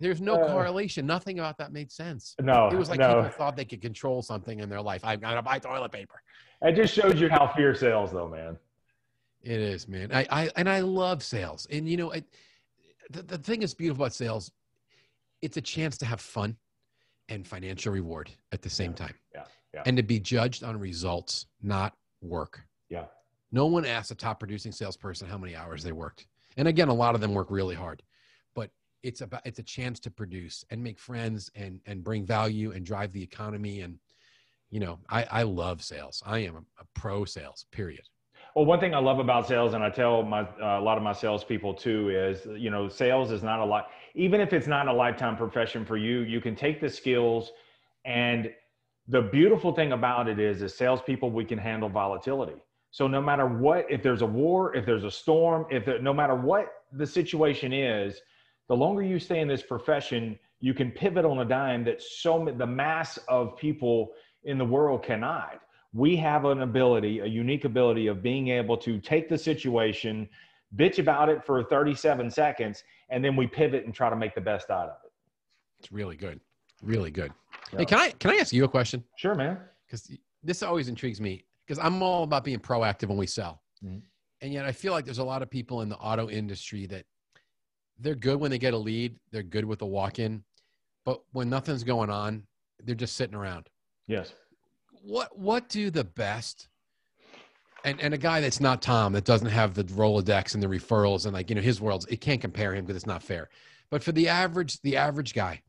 there's no correlation. Nothing about that made sense. No, it was like people thought they could control something in their life. I'm going to buy toilet paper. It just shows you how fear sells, though, man. It is, man. I love sales. And, you know, the thing that's beautiful about sales, it's a chance to have fun and financial reward at the same time. And to be judged on results, not work. Yeah. No one asks a top producing salesperson how many hours they worked. And again, a lot of them work really hard, but it's a chance to produce and make friends and bring value and drive the economy. And, you know, I love sales. I am a pro sales, period. Well, one thing I love about sales, and I tell a lot of my salespeople too, is, you know, sales is not a lot. Even if it's not a lifetime profession for you, you can take the skills. And the beautiful thing about it is, as salespeople, we can handle volatility. So no matter what, if there's a war, if there's a storm, no matter what the situation is, the longer you stay in this profession, you can pivot on a dime that the mass of people in the world cannot. We have a unique ability of being able to take the situation, bitch about it for 37 seconds, and then we pivot and try to make the best out of it. It's really good. Really good. Yeah. Hey, can I ask you a question? Sure, man. Because this always intrigues me, because I'm all about being proactive when we sell. Mm-hmm. And yet I feel like there's a lot of people in the auto industry that they're good when they get a lead. They're good with a walk-in. But when nothing's going on, they're just sitting around. Yes. What do the best, and a guy that's not Tom, that doesn't have the Rolodex and the referrals and, like, you know, his worlds, it can't compare him because it's not fair. But for the average guy,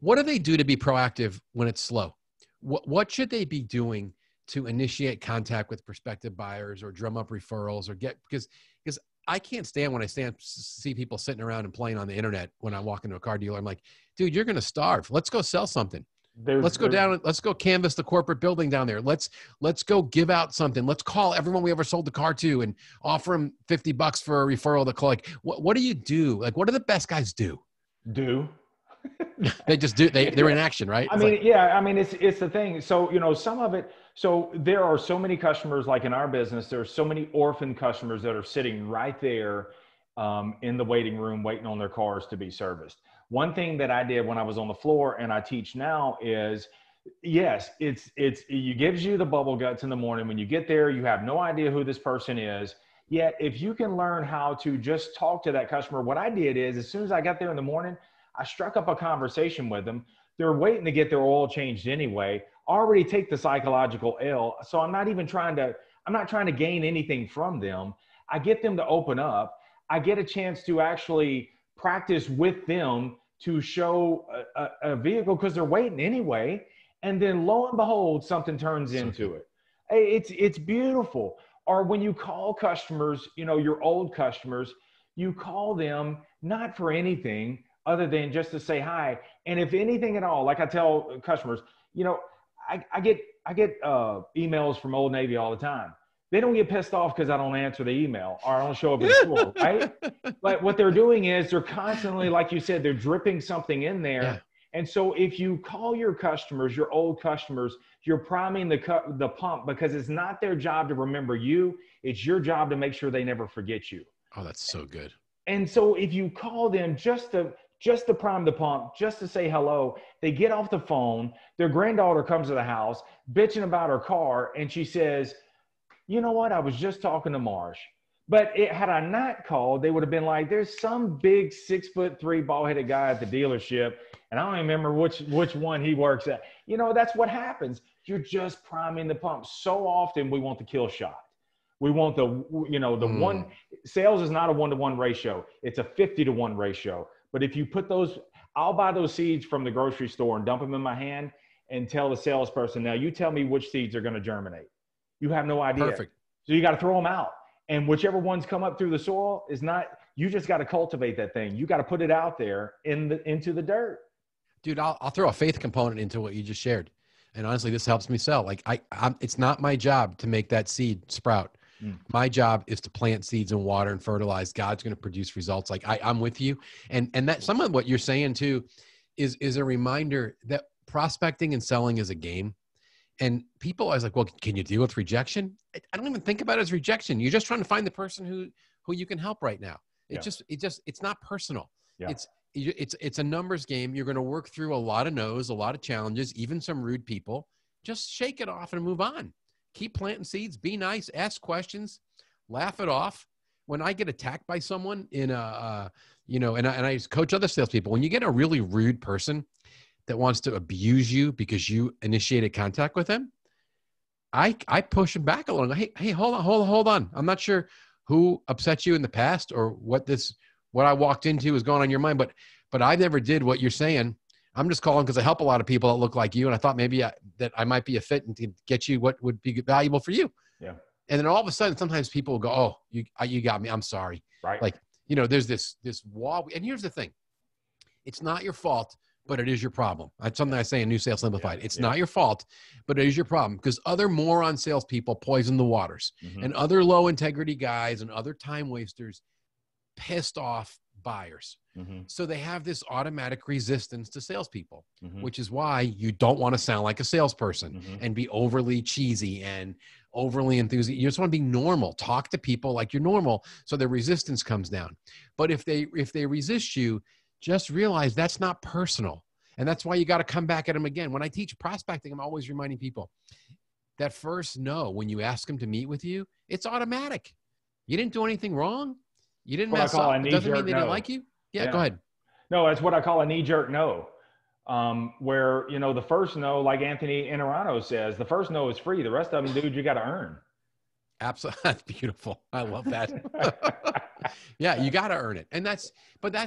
what do they do to be proactive when it's slow? What should they be doing to initiate contact with prospective buyers or drum up referrals or because I can't stand when I see people sitting around and playing on the internet when I walk into a car dealer. I'm like, dude, you're going to starve. Let's go sell something. Let's go canvas the corporate building down there. Let's go give out something. Let's call everyone we ever sold the car to and offer them $50 for a referral to call. Like, what do you do? Like, what do the best guys do? They just do. They're in action, right? I mean, it's the thing. So, you know, some of it. So there are so many customers, like in our business, there are so many orphan customers that are sitting right there in the waiting room, waiting on their cars to be serviced. One thing that I did when I was on the floor and I teach now is, yes, it gives you the bubble guts in the morning. When you get there, you have no idea who this person is. Yet, if you can learn how to just talk to that customer, what I did is, as soon as I got there in the morning, I struck up a conversation with them. They're waiting to get their oil changed anyway. I already take the psychological L. So I'm not trying to gain anything from them. I get them to open up. I get a chance to actually practice with them to show a vehicle because they're waiting anyway. And then lo and behold, something turns into it. It's beautiful. Or when you call customers, you know, your old customers, you call them not for anything other than just to say hi. And if anything at all, like I tell customers, you know, I get emails from Old Navy all the time. They don't get pissed off because I don't answer the email or I don't show up in school, right? But what they're doing is they're constantly, like you said, they're dripping something in there. Yeah. And so if you call your customers, your old customers, you're priming the pump, because it's not their job to remember you. It's your job to make sure they never forget you. Oh, that's so good. And so if you call them just to prime the pump, just to say hello, they get off the phone, their granddaughter comes to the house, bitching about her car, and she says, you know what? I was just talking to Marsh. But had I not called, they would have been like, there's some big 6'3" bald-headed guy at the dealership, and I don't even remember which one he works at. You know, that's what happens. You're just priming the pump. So often we want the kill shot. We want the, you know, the one sales is not a 1-to-1 ratio. It's a 50-to-1 ratio. But if you put those, I'll buy those seeds from the grocery store and dump them in my hand and tell the salesperson, now you tell me which seeds are going to germinate. You have no idea. Perfect. So you got to throw them out. And whichever ones come up through the soil is not, you just got to cultivate that thing. You got to put it out there in the, into the dirt. Dude, I'll throw a faith component into what you just shared. And honestly, this helps me sell. Like it's not my job to make that seed sprout. My job is to plant seeds and water and fertilize. God's going to produce results. Like I'm with you. And that some of what you're saying too is a reminder that prospecting and selling is a game. And people always like, well, can you deal with rejection? I don't even think about it as rejection. You're just trying to find the person who you can help right now. It's not personal. Yeah. It's a numbers game. You're going to work through a lot of no's, a lot of challenges, even some rude people. Just shake it off and move on. Keep planting seeds, be nice, ask questions, laugh it off. When I get attacked by someone in a, and I coach other salespeople, when you get a really rude person that wants to abuse you because you initiated contact with them, I push them back a little. Hey, hold on. I'm not sure who upset you in the past or what I walked into is going on in your mind, but I never did what you're saying. I'm just calling because I help a lot of people that look like you. And I thought maybe that I might be a fit and to get you what would be valuable for you. Yeah. And then all of a sudden, sometimes people will go, oh, you got me. I'm sorry. Right. Like, there's this wall. And here's the thing. It's not your fault, but it is your problem. That's something I say in New Sales Simplified. Yeah. It's not your fault, but it is your problem because other moron salespeople poison the waters and other low integrity guys and other time wasters pissed off buyers. So they have this automatic resistance to salespeople, which is why you don't want to sound like a salesperson and be overly cheesy and overly enthusiastic. You just want to be normal. Talk to people like you're normal. So their resistance comes down. But if they resist you, just realize that's not personal. And that's why you got to come back at them again. When I teach prospecting, I'm always reminding people that first no, when you ask them to meet with you, it's automatic. You didn't do anything wrong. You didn't mess up. It doesn't mean they didn't like you. Yeah, go ahead. No, that's what I call a knee-jerk no, where, the first no, like Anthony Inerardo says, the first no is free. The rest of them, dude, you got to earn. Absolutely. That's beautiful. I love that. Yeah, you got to earn it. And that's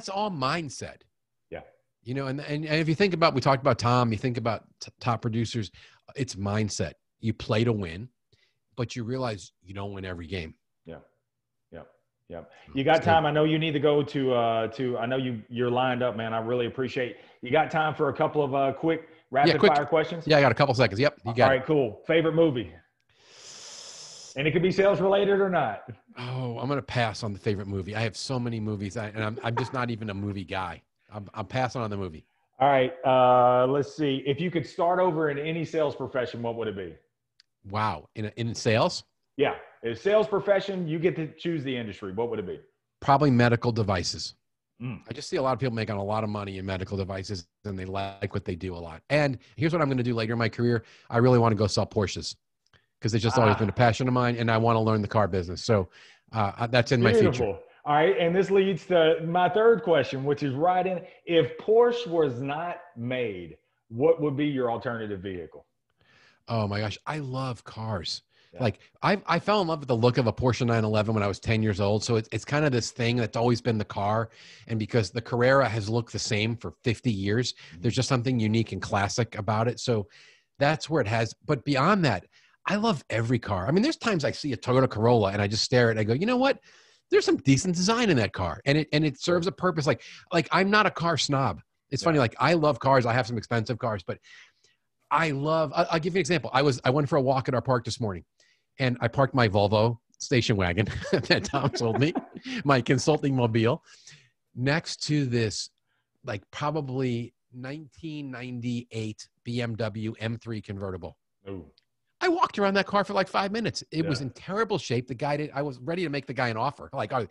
all mindset. Yeah. And if you think about, we talked about Tom, you think about top producers, it's mindset. You play to win, but you realize you don't win every game. Yeah. Yep. You got time. I know you need to go to, I know you're lined up, man. I really appreciate you got time for a couple of quick rapid fire questions. Yeah. I got a couple seconds. Yep. You got it. All right, cool. Favorite movie. And it could be sales related or not. Oh, I'm going to pass on the favorite movie. I have so many movies and I'm just not even a movie guy. I'm passing on the movie. All right. Let's see. If you could start over in any sales profession, what would it be? Wow. In sales? Yeah. If sales profession, you get to choose the industry. What would it be? Probably medical devices. I just see a lot of people making a lot of money in medical devices and they like what they do a lot. And here's what I'm going to do later in my career. I really want to go sell Porsches because it's just always been a passion of mine and I want to learn the car business. So that's in my future. All right. And this leads to my third question, which is right in. If Porsche was not made, what would be your alternative vehicle? Oh my gosh. I love cars. Like I fell in love with the look of a Porsche 911 when I was 10 years old. So it's kind of this thing that's always been the car. And because the Carrera has looked the same for 50 years, there's just something unique and classic about it. So that's where it has. But beyond that, I love every car. I mean, there's times I see a Toyota Corolla and I just stare at it. I go, you know what? There's some decent design in that car. And it serves a purpose. Like I'm not a car snob. It's funny. Like I love cars. I have some expensive cars, but I'll give you an example. I went for a walk at our park this morning. And I parked my Volvo station wagon that Tom sold me, my consulting mobile, next to this, like probably 1998 BMW M3 convertible. Ooh. I walked around that car for like 5 minutes. It was in terrible shape. The guy I was ready to make the guy an offer. Like, oh,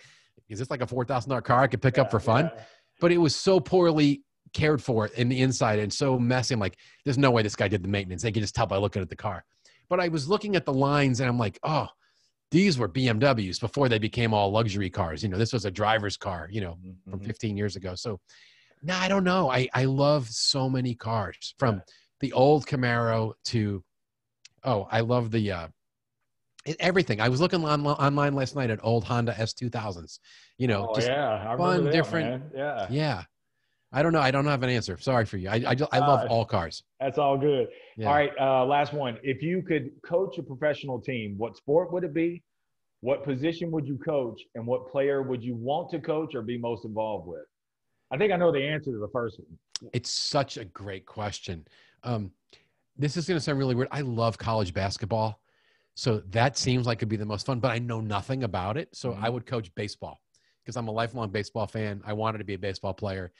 is this like a $4,000 car I could pick up for fun? Yeah. But it was so poorly cared for in the inside and so messy. I'm like, there's no way this guy did the maintenance. They can just tell by looking at the car. But I was looking at the lines and I'm like, oh, these were BMWs before they became all luxury cars. This was a driver's car, from 15 years ago. So no, I don't know. I love so many cars from the old Camaro to, I love the everything. I was looking online last night at old Honda S2000s, you know, oh, just yeah. fun, different. Yeah. Yeah. I don't know. I don't have an answer. Sorry for you. I love all cars. That's all good. Yeah. All right. Last one. If you could coach a professional team, what sport would it be? What position would you coach? And what player would you want to coach or be most involved with? I think I know the answer to the first one. It's such a great question. This is going to sound really weird. I love college basketball. So that seems like it'd be the most fun, but I know nothing about it. So I would coach baseball because I'm a lifelong baseball fan. I wanted to be a baseball player.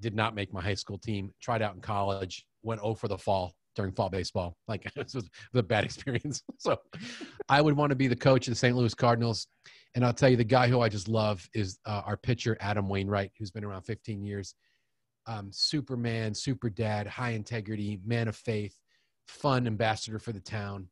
Did not make my high school team. Tried out in college. Went 0 for the fall during fall baseball. Like, this was a bad experience. So I would want to be the coach of the St. Louis Cardinals. And I'll tell you, the guy who I just love is our pitcher, Adam Wainwright, who's been around 15 years. Superman, super dad, high integrity, man of faith, fun ambassador for the town.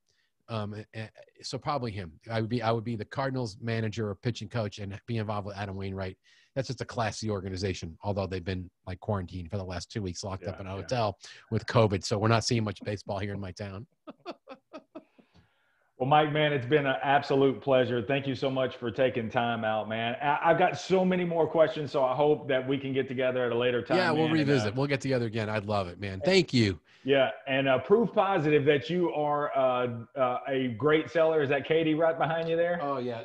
So probably him. I would be the Cardinals manager or pitching coach and be involved with Adam Wainwright. That's just a classy organization, although they've been like quarantined for the last 2 weeks, locked up in a hotel with COVID. So we're not seeing much baseball here in my town. Well, Mike, man, it's been an absolute pleasure. Thank you so much for taking time out, man. I've got so many more questions, so I hope that we can get together at a later time. Yeah, we'll revisit. We'll get together again. I'd love it, man. Thank you. Yeah, and proof positive that you are a great seller. Is that Katie right behind you there? Oh, yeah.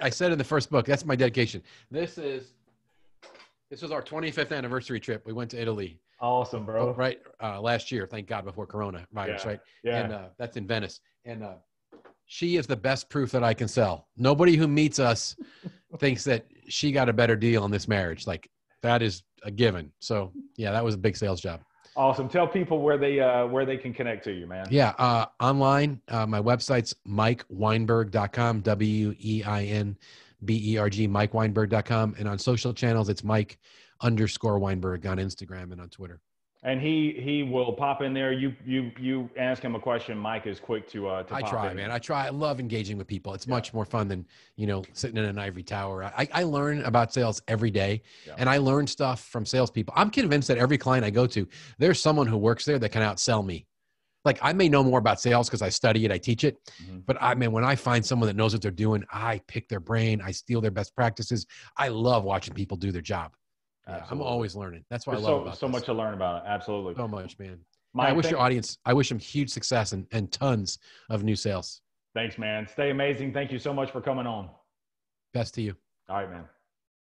I said in the first book, that's my dedication. This is our 25th anniversary trip. We went to Italy. Awesome, bro. Oh, right, last year, thank God, before coronavirus, right? Yeah. And that's in Venice. And she is the best proof that I can sell. Nobody who meets us thinks that she got a better deal on this marriage. Like, that is a given. So yeah, that was a big sales job. Awesome. Tell people where they can connect to you, man. Yeah. Online, my website's MikeWeinberg.com, WEINBERG, MikeWeinberg.com. And on social channels, it's Mike_Weinberg on Instagram and on Twitter. And he will pop in there. You ask him a question. Mike is quick to pop in. I try. I love engaging with people. It's much more fun than, you know, sitting in an ivory tower. I learn about sales every day, and I learn stuff from salespeople. I'm convinced that every client I go to, there's someone who works there that can outsell me. Like, I may know more about sales because I study it, I teach it, but when I find someone that knows what they're doing, I pick their brain, I steal their best practices. I love watching people do their job. Yeah, I'm always learning. That's what I love about so much to learn about it. Absolutely. So much, man. Mike, I wish your audience, I wish them huge success and tons of new sales. Thanks, man. Stay amazing. Thank you so much for coming on. Best to you. All right, man.